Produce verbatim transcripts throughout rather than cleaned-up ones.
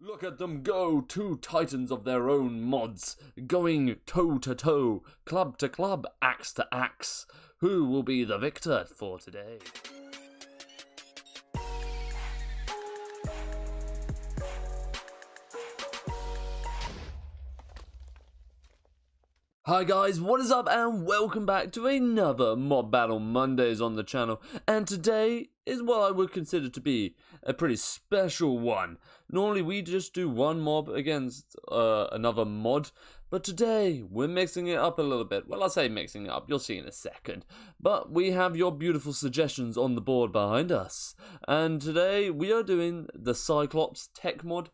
Look at them go, two titans of their own mods, going toe to toe, club to club, axe to axe. Who will be the victor for today? Hi guys, what is up and welcome back to another Mob Battle Mondays on the channel, and today is what I would consider to be a pretty special one. Normally we just do one mob against uh, another mod, but today we're mixing it up a little bit. Well, I say mixing it up, you'll see in a second. But we have your beautiful suggestions on the board behind us. And today we are doing the Cyclopstek Mod,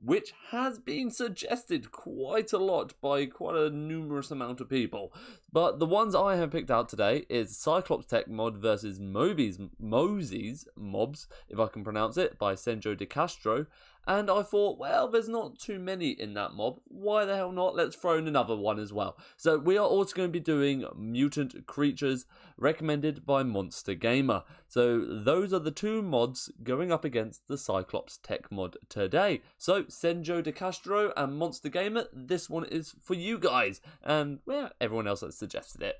which has been suggested quite a lot by quite a numerous amount of people. But the ones I have picked out today is Cyclopstek Mod versus Mowzies, Mowzies Mobs, if I can pronounce it, by Senjo DiCastro. And I thought, well, there's not too many in that mob. Why the hell not? Let's throw in another one as well. So we are also going to be doing Mutant Creatures, recommended by Monster Gamer. So those are the two mods going up against the Cyclopstek Mod today. So Senjo DiCastro and Monster Gamer, this one is for you guys. And, well, everyone else that suggested it.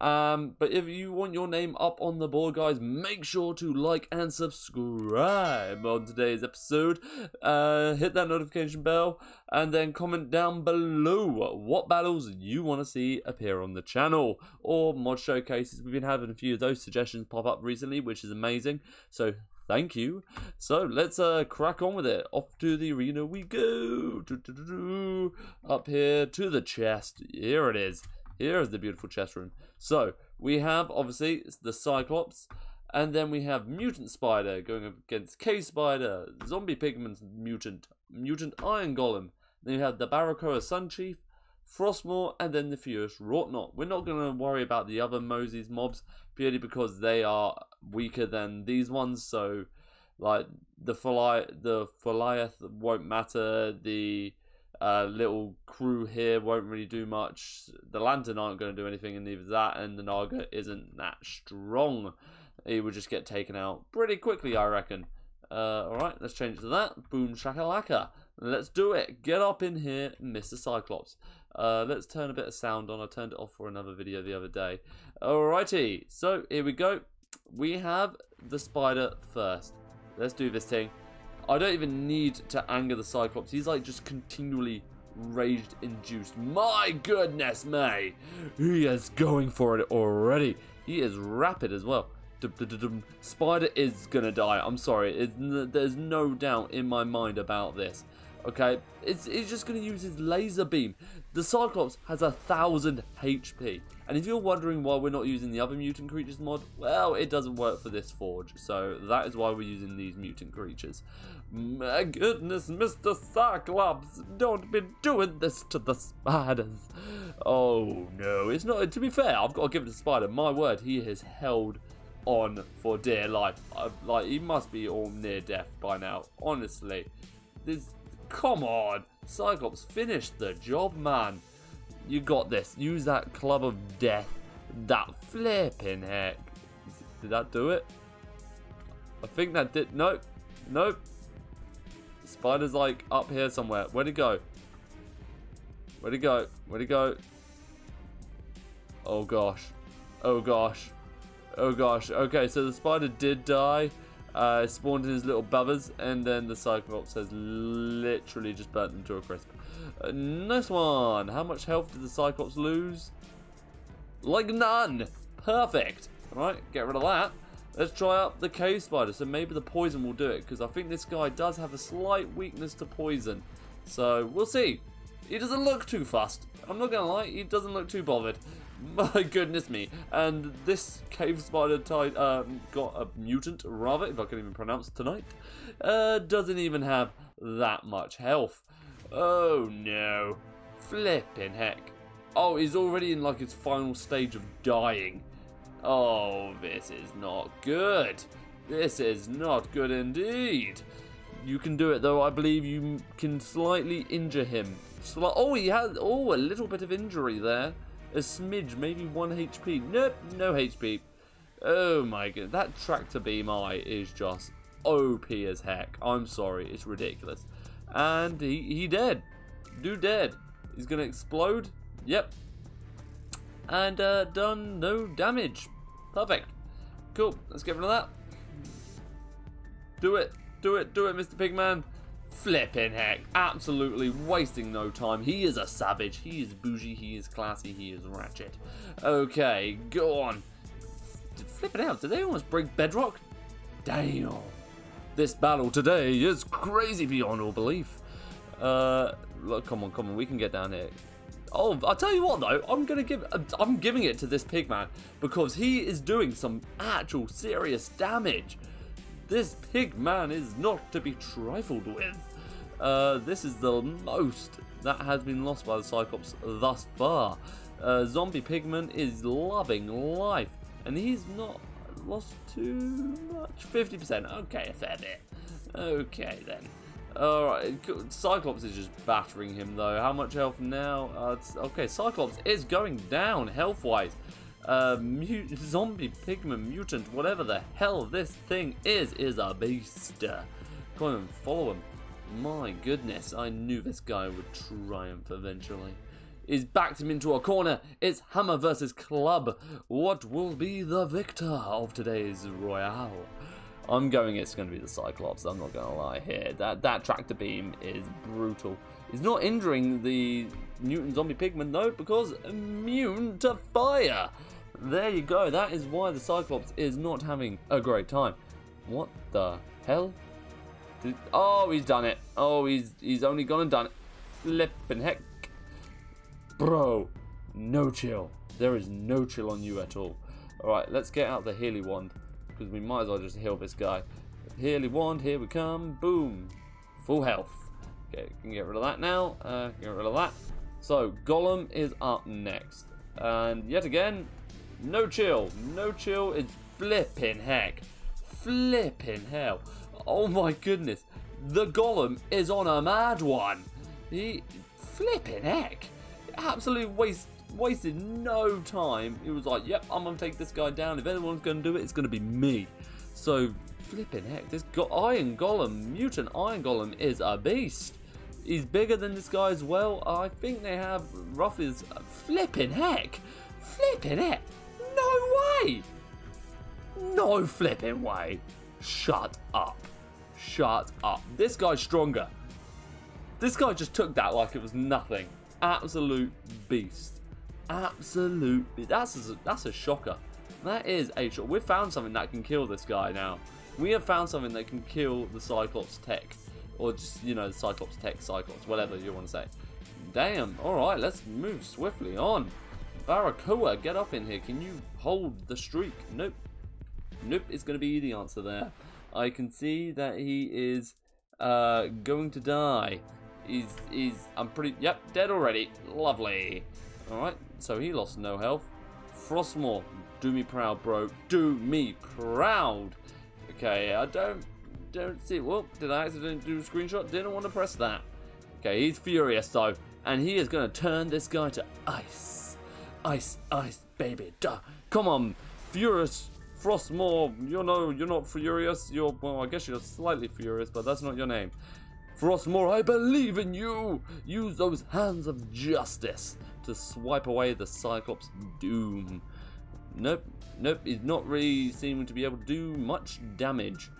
Um, but if you want your name up on the board, guys, make sure to like and subscribe on today's episode. Uh, hit that notification bell and then comment down below what battles you want to see appear on the channel or mod showcases. We've been having a few of those suggestions pop up recently, which is amazing. So thank you. So let's uh, crack on with it. Off to the arena we go. Do, do, do, do. Up here to the chest. Here it is. Here is the beautiful chest room. So we have obviously the Cyclops. And then we have Mutant Spider going up against K-Spider, Zombie Pigmen Mutant, Mutant Iron Golem. Then you have the Barakoa Sun Chief, Frostmoor, and then the Ferrous Wroughtnaut. We're not going to worry about the other Mowzies mobs purely because they are weaker than these ones. So, like, the Foliath, the Foliath won't matter. The uh, little crew here won't really do much. The Lantern aren't going to do anything, and neither that, and the Naga isn't that strong. He would just get taken out pretty quickly, I reckon. Uh, Alright, let's change to that. Boom shakalaka. Let's do it. Get up in here, Mister Cyclops. Uh, let's turn a bit of sound on. I turned it off for another video the other day. Alrighty, so here we go. We have the spider first. Let's do this thing. I don't even need to anger the Cyclops. He's like just continually rage-induced. My goodness me! He is going for it already. He is rapid as well. Spider is gonna die. I'm sorry. It's n there's no doubt in my mind about this. Okay, it's he's just gonna use his laser beam. The Cyclops has a thousand H P, and if you're wondering why we're not using the other Mutant Creatures mod, well, it doesn't work for this forge, so that is why we're using these Mutant Creatures. My goodness, Mister Cyclops, don't be doing this to the spiders. Oh no, it's not. To be fair, I've got to give it to Spider. My word, he has held on for dear life. I, like he must be all near death by now, honestly. This, come on, Cyclops, finish the job, man. You got this. Use that club of death. That flipping heck. Did that do it? I think that did. Nope, nope. Spider's like up here somewhere. Where'd he go? Where'd he go? Where'd he go? Oh gosh. Oh gosh. Oh gosh, okay, so the spider did die, uh, spawned in his little bubbers, and then the Cyclops has literally just burnt them to a crisp. Uh, nice one! How much health did the Cyclops lose? Like none! Perfect! Alright, get rid of that. Let's try out the K-Spider, so maybe the poison will do it, because I think this guy does have a slight weakness to poison. So, we'll see. He doesn't look too fussed. I'm not gonna lie, he doesn't look too bothered. My goodness me. And this cave spider type, um, got a mutant, rather, if I can even pronounce tonight, uh, doesn't even have that much health. Oh no. Flippin' heck. Oh, he's already in like his final stage of dying. Oh, this is not good. This is not good indeed. You can do it though, I believe you can slightly injure him. Sli oh, he has, oh, a little bit of injury there. A smidge, maybe one H P. Nope, no H P. Oh my god, that tractor beam eye is just O P as heck. I'm sorry, it's ridiculous. And he, he dead. Dude dead. He's gonna explode. Yep. And uh, done no damage. Perfect. Cool. Let's get rid of that. Do it. Do it. Do it, Mister Pigman. Flipping heck. Absolutely wasting no time. He is a savage. He is bougie. He is classy. He is ratchet. Okay. Go on. Flip it out. Did they almost break bedrock? Damn. This battle today is crazy beyond all belief. Uh, look, come on, come on, we can get down here. Oh, I'll tell you what though, I'm gonna give, I'm giving it to this pigman because he is doing some actual serious damage. This pigman is not to be trifled with. Uh, this is the most that has been lost by the Cyclops thus far. Uh, Zombie Pigman is loving life, and he's not lost too much. fifty percent, okay, a fair bit. Okay then. Alright, Cyclops is just battering him though. How much health now? Uh, okay, Cyclops is going down health-wise. Uh, Zombie Pigmen Mutant, whatever the hell this thing is, is a beast. Come on, follow him. My goodness, I knew this guy would triumph eventually. He's backed him into a corner. It's hammer versus club. What will be the victor of today's royale? I'm going it's going to be the Cyclops, I'm not going to lie here. That that tractor beam is brutal. It's not injuring the mutant zombie pigman though, because immune to fire. There you go, that is why the Cyclops is not having a great time. What the hell? Did, oh, he's done it. Oh, he's, he's only gone and done it. Flippin' heck. Bro, no chill. There is no chill on you at all. Alright, let's get out the Healy Wand, because we might as well just heal this guy. Healy Wand, here we come. Boom. Full health. Okay, can get rid of that now. Uh, get rid of that. So, Golem is up next. And yet again, no chill. No chill is flipping heck. Flipping hell. Oh my goodness. The Golem is on a mad one. He, flipping heck. Absolutely waste, wasted no time. He was like, yep, I'm going to take this guy down. If anyone's going to do it, it's going to be me. So, flipping heck, this go Iron Golem, Mutant Iron Golem is a beast. He's bigger than this guy as well. I think they have Ruffy's. Flipping heck. Flipping heck. No way. No flipping way. Shut up. Shut up. This guy's stronger. This guy just took that like it was nothing. Absolute beast. Absolute beast. That's a, that's a shocker. That is a shocker. We've found something that can kill this guy now. We have found something that can kill the Cyclops tech. Or just, you know, the Cyclops tech, Cyclops, whatever you want to say. Damn. Alright, let's move swiftly on. Barakoa, get up in here. Can you hold the streak? Nope. Nope is going to be the answer there. I can see that he is uh, going to die. He's, he's, I'm pretty, yep, dead already. Lovely. Alright, so he lost no health. Frostmoor, do me proud, bro. Do me proud. Okay, I don't, don't see, well, did I accidentally do a screenshot? Didn't want to press that. Okay, he's furious though. And he is going to turn this guy to ice. Ice, ice, baby, duh. Come on, furious Frostmoor. You know, you're not furious. You're, well, I guess you're slightly furious, but that's not your name. Frostmoor, I believe in you! Use those hands of justice to swipe away the Cyclops' doom. Nope, nope, he's not really seeming to be able to do much damage.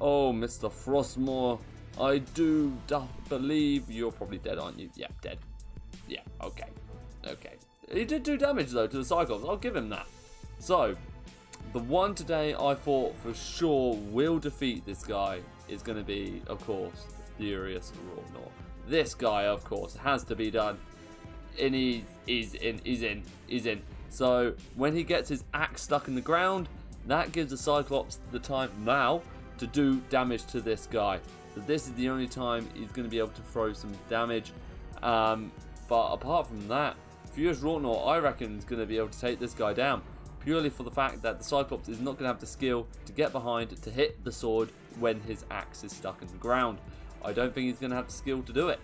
Oh, Mister Frostmoor, I do believe you're probably dead, aren't you? Yeah, dead. Yeah, okay, okay. He did do damage, though, to the Cyclops. I'll give him that. So, the one today I thought for sure will defeat this guy is going to be, of course, Ferrous Wroughtnaut. This guy, of course, has to be done. And he's, he's in, he's in, he's in. So when he gets his axe stuck in the ground, that gives the Cyclops the time now to do damage to this guy. So this is the only time he's going to be able to throw some damage. Um, but apart from that, Ferrous Wroughtnaut, I reckon, is going to be able to take this guy down. Purely for the fact that the Cyclops is not going to have the skill to get behind to hit the sword when his axe is stuck in the ground. I don't think he's going to have the skill to do it.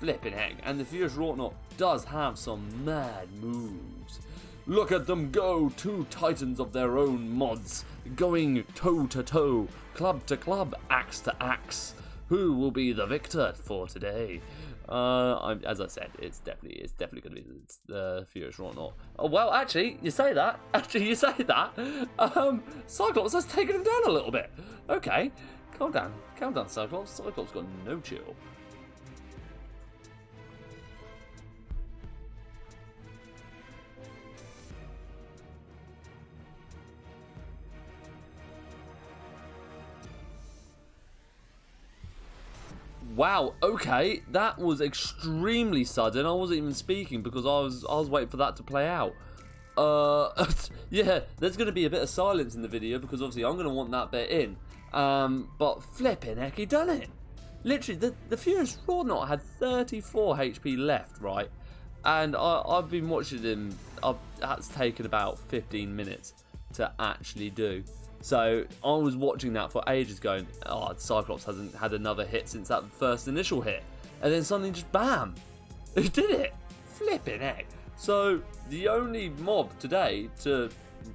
Flipping heck. And the Ferrous Wroughtnaut does have some mad moves. Look at them go. Two titans of their own mods. Going toe to toe. Club to club. Axe to axe. who will be the victor for today? Uh, I'm, as I said, it's definitely it's definitely going to be the uh, Ferrous Wroughtnaut. Oh, well, actually, you say that. Actually, you say that. Um, Cyclops has taken him down a little bit. Okay, calm down, calm down, Cyclops. Cyclops got no chill. Wow, okay, that was extremely sudden. I wasn't even speaking because I was I was waiting for that to play out. Uh, yeah, there's going to be a bit of silence in the video because obviously I'm going to want that bit in. Um, but flipping heck, he done it. Literally, the, the Ferrous Wroughtnaut had thirty-four H P left, right? And I, I've been watching him. I've, that's taken about fifteen minutes to actually do. So I was watching that for ages going, oh, Cyclops hasn't had another hit since that first initial hit. And then suddenly just bam, he did it. Flipping heck. So the only mob today to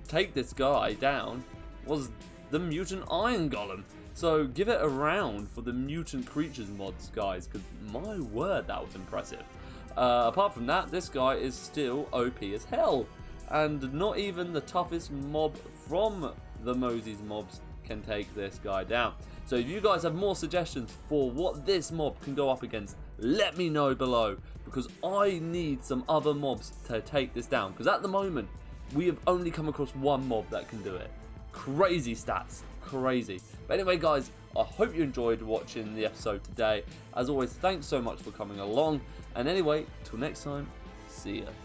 take this guy down was the Mutant Iron Golem. So give it a round for the Mutant Creatures mods, guys, because my word, that was impressive. Uh, apart from that, this guy is still O P as hell. And not even the toughest mob from the Mowzies Mobs can take this guy down. So if you guys have more suggestions for what this mob can go up against, let me know below, because I need some other mobs to take this down, because at the moment we have only come across one mob that can do it. Crazy stats, crazy. But anyway guys, I hope you enjoyed watching the episode today. As always, thanks so much for coming along, and anyway, till next time, see ya.